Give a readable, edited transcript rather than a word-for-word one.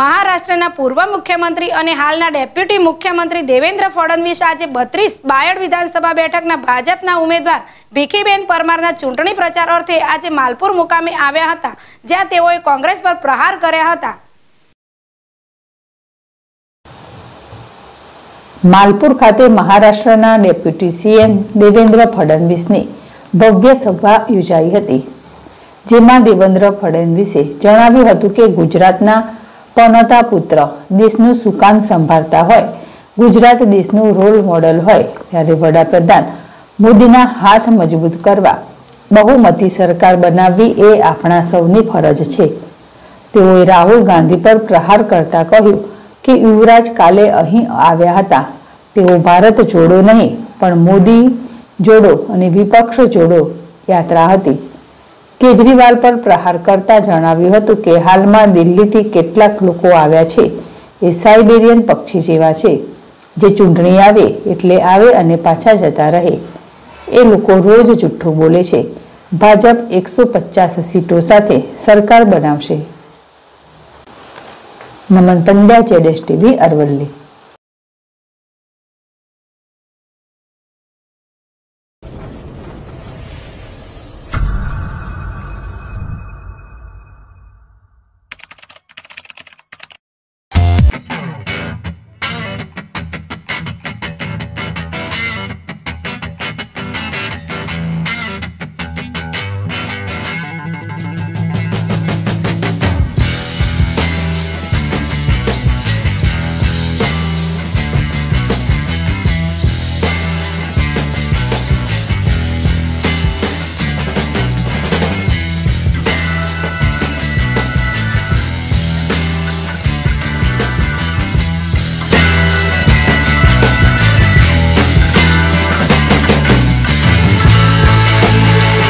महाराष्ट्रना पूर्व मुख्यमंत्री अने हालना डेप्यूटी मुख्यमंत्री देवेन्द्र फडणवीस आज 32 बायड विधानसभा बेठकना भाजपना उम्मेदवार भीखीबेन परमारना चूंटणी प्रचार अर्थे आज मालपुर मुकामे आव्या हता, ज्यां तेओए कांग्रेस पर प्रहार कर्या हता। मालपुर खाते महाराष्ट्रना डेप्यूटी सीएम देवेन्द्र फडणवीसनी भव्य सभा योजाई हती, जेमां देवेन्द्र फडणवीसे जणाव्युं हतुं के गुजरातना पनोता पुत्र देशनुं सुकान संभाळता होय, गुजरात देशनुं रोल मॉडल होय, त्यारे वडाप्रधान मोदीना हाथ मजबूत करवा बहुमती सरकार बनावी ए आपणा सौनी फरज छे। तेओए राहुल गांधी पर प्रहार करता कह्युं के युवराज काले अहीं आव्या हता, तेओ भारत जोड़ो नहीं पण मोदी जोड़ो अने विपक्ष जोड़ो यात्रा हती। केजरीवाल पर प्रहार करता जणाव्युं हतुं के हाल में दिल्ली थी केटलाक लोको आव्या छे ए साइबेरियन पक्षी जेवा छे, जे चूंटणी आवे एटले आवे अने पाछा जता रहे। ए लोको रोज जूठ्ठुं बोले छे। भाजप 150 सीटों साथे सरकार बनावशे। नमन पंड्या, जेडेश टीवी, अरवली।